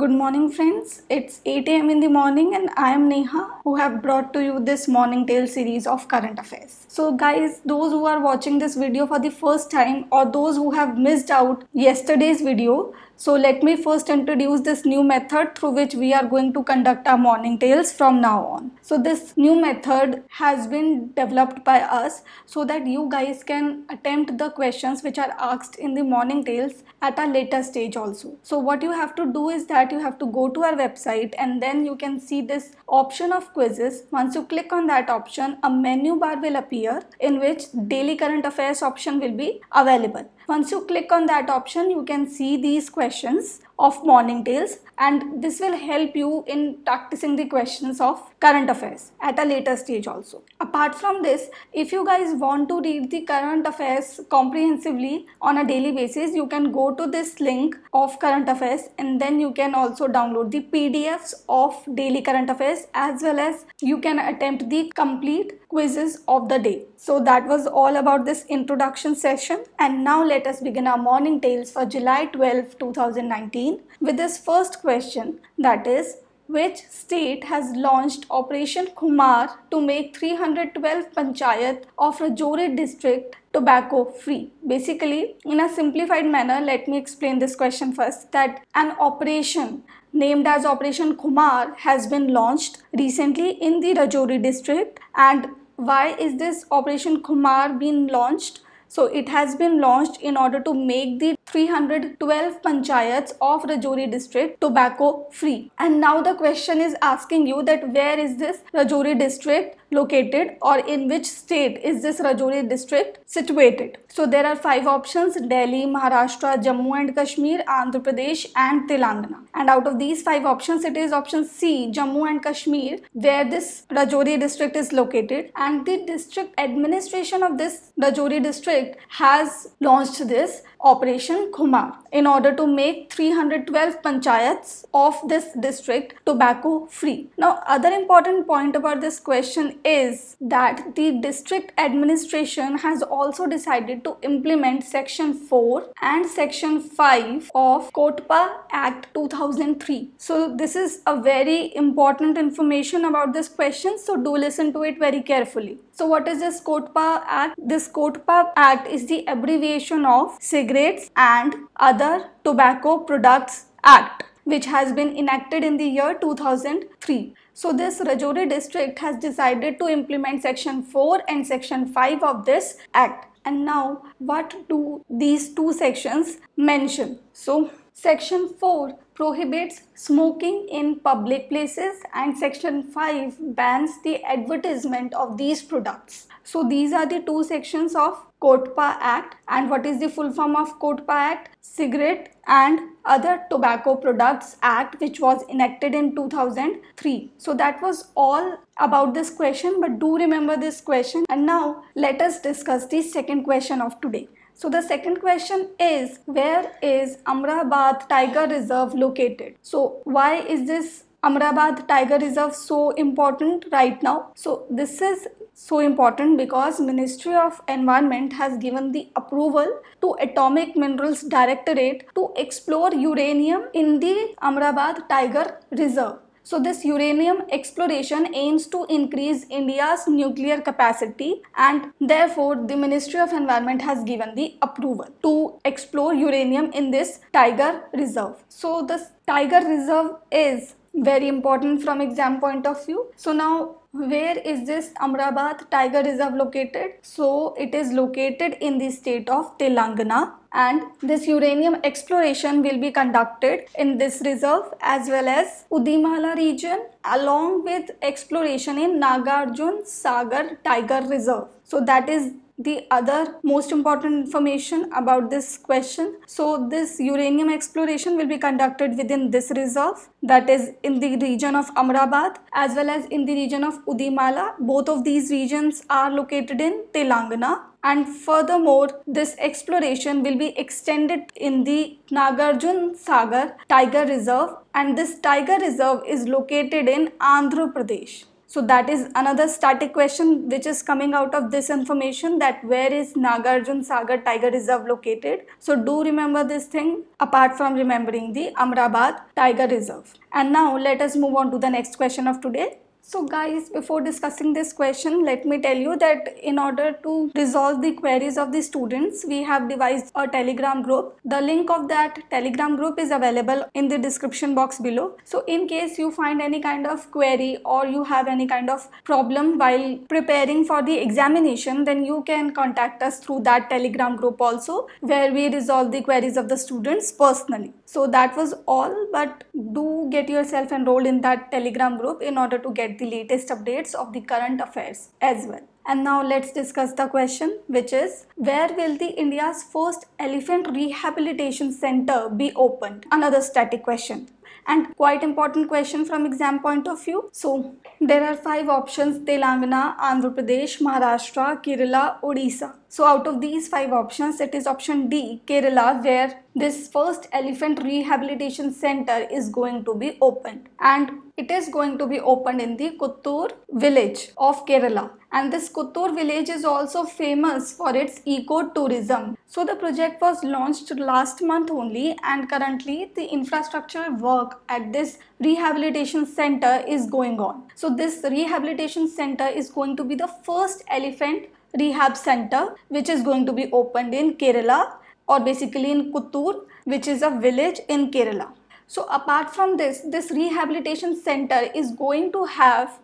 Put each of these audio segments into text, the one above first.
Good morning friends, it's 8 AM in the morning and I am Neha, who have brought to you this morning tale series of current affairs. So guys, those who are watching this video for the first time or those who have missed out yesterday's video, so let me first introduce this new method through which we are going to conduct our morning tales from now on. So this new method has been developed by us so that you guys can attempt the questions which are asked in the morning tales at a later stage also. So what you have to do is that you have to go to our website and then you can see this option of quizzes. Once you click on that option, a menu bar will appear in which daily current affairs option will be available. Once you click on that option, you can see these questions of morning tales, and this will help you in practicing the questions of current affairs at a later stage also. Apart from this, if you guys want to read the current affairs comprehensively on a daily basis, you can go to this link of current affairs and then you can also download the PDFs of daily current affairs, as well as you can attempt the complete quizzes of the day. So that was all about this introduction session, and now let us begin our morning tales for July 12, 2019. With this first question, that is, which state has launched Operation Khumar to make 312 panchayat of Rajouri district tobacco free? Basically, in a simplified manner, let me explain this question first, that an operation named as Operation Khumar has been launched recently in the Rajouri district. And why is this Operation Khumar being launched? So it has been launched in order to make the 312 panchayats of Rajouri district tobacco free. And now the question is asking you that where is this Rajouri district located, or in which state is this Rajouri district situated? So there are 5 options: Delhi, Maharashtra, Jammu and Kashmir, Andhra Pradesh and Telangana. And out of these 5 options, it is option C, Jammu and Kashmir, where this Rajouri district is located, and the district administration of this Rajouri district has launched this Operation Khumar in order to make 312 panchayats of this district tobacco free. Now, other important point about this question is that the district administration has also decided to implement section 4 and section 5 of COTPA Act 2003. So this is a very important information about this question, so do listen to it very carefully. So what is this COTPA Act? This COTPA Act is the abbreviation of Cigarettes and Other Tobacco Products Act, which has been enacted in the year 2003. So this Rajouri district has decided to implement section 4 and section 5 of this act. And now what do these two sections mention? So section 4 prohibits smoking in public places, and section 5 bans the advertisement of these products. So these are the two sections of COTPA Act. And what is the full form of COTPA Act? Cigarette and Other Tobacco Products Act, which was enacted in 2003. So that was all about this question, but do remember this question. And now let us discuss the second question of today. So the second question is, where is Amrabad Tiger Reserve located? So why is this Amrabad Tiger Reserve so important right now? So this is so important because Ministry of Environment has given the approval to Atomic Minerals Directorate to explore uranium in the Amrabad Tiger Reserve. So this uranium exploration aims to increase India's nuclear capacity, and therefore the Ministry of Environment has given the approval to explore uranium in this Tiger Reserve. So this Tiger Reserve is very important from exam point of view. So now, where is this Amrabad Tiger Reserve located? So it is located in the state of Telangana, and this uranium exploration will be conducted in this reserve as well as Udimala region, along with exploration in Nagarjunasagar Tiger Reserve. So that is the other most important information about this question. So this uranium exploration will be conducted within this reserve, that is in the region of Amrabad as well as in the region of Udimala. Both of these regions are located in Telangana. And furthermore, this exploration will be extended in the Nagarjunasagar Tiger Reserve, and this Tiger Reserve is located in Andhra Pradesh. So that is another static question which is coming out of this information, that where is Nagarjunasagar Tiger Reserve located. So do remember this thing apart from remembering the Amrabad Tiger Reserve. And now let us move on to the next question of today. So guys, before discussing this question, let me tell you that in order to resolve the queries of the students, we have devised a Telegram group. The link of that Telegram group is available in the description box below. So in case you find any kind of query or you have any kind of problem while preparing for the examination, then you can contact us through that Telegram group also, where we resolve the queries of the students personally. So that was all, but do get yourself enrolled in that Telegram group in order to get the latest updates of the current affairs as well. And now let's discuss the question, which is, where will the India's first elephant rehabilitation center be opened? Another static question and quite important question from exam point of view. So there are 5 options: Telangana, Andhra Pradesh, Maharashtra, Kerala, Odisha. So out of these 5 options, it is option D, Kerala, where this first elephant rehabilitation center is going to be opened. And it is going to be opened in the Kottoor village of Kerala. And this Kottoor village is also famous for its eco-tourism. So the project was launched last month only, and currently the infrastructure work at this rehabilitation center is going on. So this rehabilitation center is going to be the first elephant rehab center which is going to be opened in Kerala, or basically in Kottoor, which is a village in Kerala. So apart from this, this rehabilitation center is going to have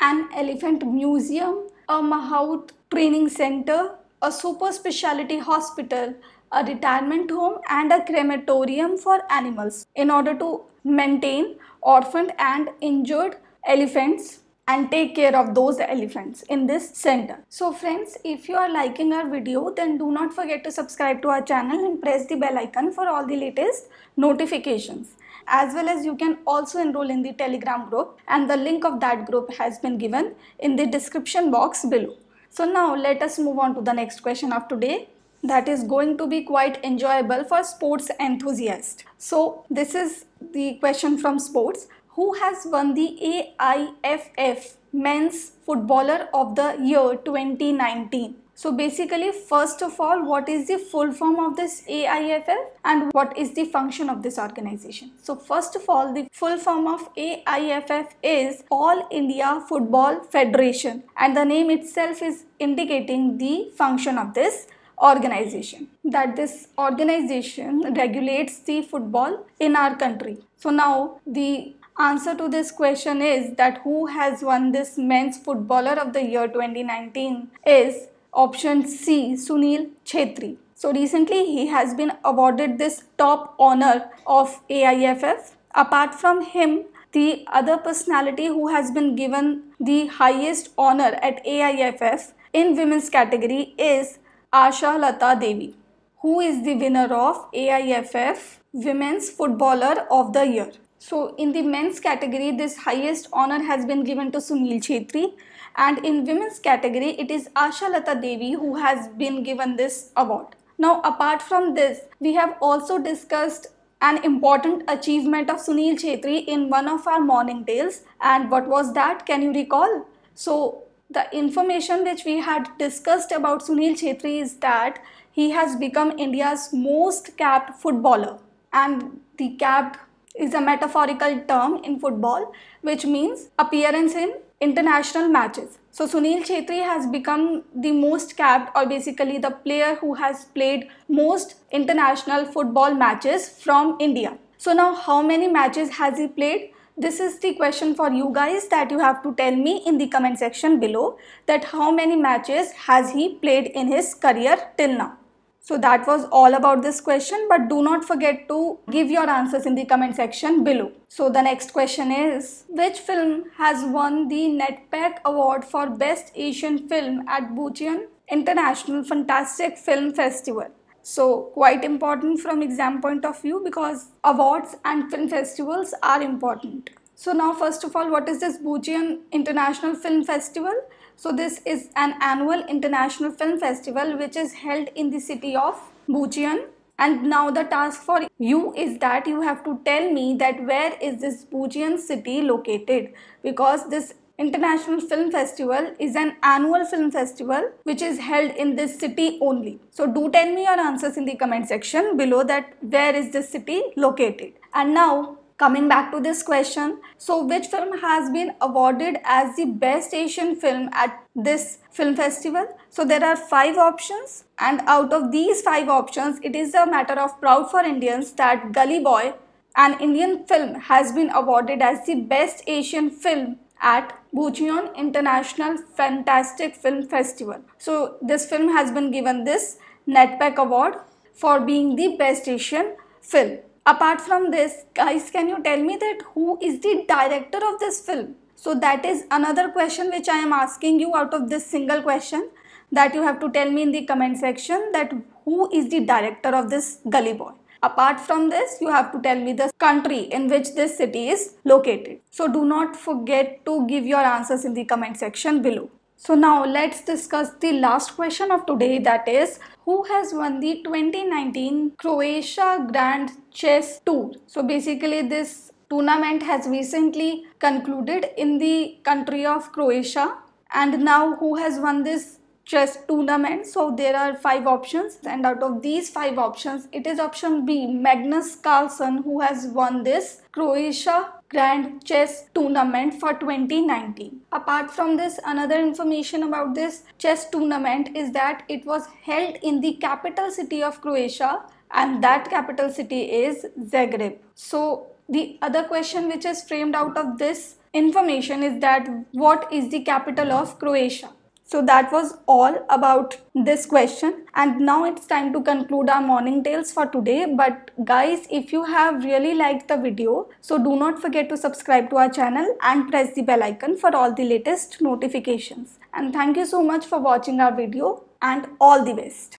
an elephant museum, a mahout training center, a super speciality hospital, a retirement home and a crematorium for animals, in order to maintain orphaned and injured elephants and take care of those elephants in this center. So friends, if you are liking our video, then do not forget to subscribe to our channel and press the bell icon for all the latest notifications. As well as you can also enroll in the Telegram group, and the link of that group has been given in the description box below. So now let us move on to the next question of today, that is going to be quite enjoyable for sports enthusiasts. So this is the question from sports. Who has won the AIFF Men's Footballer of the Year 2019? So basically, first of all, what is the full form of this AIFF and what is the function of this organization? So first of all, the full form of AIFF is All India Football Federation, and the name itself is indicating the function of this organization, that this organization regulates the football in our country. So now the answer to this question is that who has won this Men's Footballer of the Year 2019 is option C, Sunil Chhetri. So recently he has been awarded this top honor of AIFF. Apart from him, the other personality who has been given the highest honor at AIFF in women's category is Asha Lata Devi, who is the winner of AIFF Women's Footballer of the Year. So in the men's category, this highest honor has been given to Sunil Chhetri, and in women's category it is Asha Lata Devi who has been given this award. Now apart from this, we have also discussed an important achievement of Sunil Chhetri in one of our morning tales. And what was that? Can you recall? So the information which we had discussed about Sunil Chhetri is that he has become India's most capped footballer, and the capped is a metaphorical term in football which means appearance in international matches. So Sunil Chhetri has become the most capped, or basically the player who has played most international football matches from India. So now how many matches has he played? This is the question for you guys, that you have to tell me in the comment section below, that how many matches has he played in his career till now. So that was all about this question, but do not forget to give your answers in the comment section below. So the next question is, which film has won the NETPAC award for Best Asian Film at Bucheon International Fantastic Film Festival? So quite important from exam point of view, because awards and film festivals are important. So now first of all, what is this Bucheon International Film Festival? So this is an annual international film festival which is held in the city of Bucheon. And now the task for you is that you have to tell me that where is this Bucheon city located, because this International Film Festival is an annual film festival which is held in this city only. So do tell me your answers in the comment section below that where is this city located. And now coming back to this question, so which film has been awarded as the best Asian film at this film festival? So there are 5 options, and out of these 5 options, it is a matter of proud for Indians that Gully Boy, an Indian film, has been awarded as the best Asian film at Bucheon International Fantastic Film Festival. So this film has been given this NETPAC award for being the best Asian film. Apart from this, guys, can you tell me that who is the director of this film? So that is another question which I am asking you out of this single question, that you have to tell me in the comment section that who is the director of this Gully Boy. Apart from this, you have to tell me the country in which this city is located. So do not forget to give your answers in the comment section below. So now let's discuss the last question of today, that is, who has won the 2019 Croatia Grand Chess Tour? So basically this tournament has recently concluded in the country of Croatia, and now who has won this chess tournament? So there are 5 options, and out of these 5 options, it is option B, Magnus Carlsen, who has won this Croatia Grand Chess Tournament for 2019. Apart from this, another information about this chess tournament is that it was held in the capital city of Croatia, and that capital city is Zagreb. So the other question which is framed out of this information is that what is the capital of Croatia? So that was all about this question, and now it's time to conclude our morning tales for today. But guys, if you have really liked the video, so do not forget to subscribe to our channel and press the bell icon for all the latest notifications. And thank you so much for watching our video, and all the best.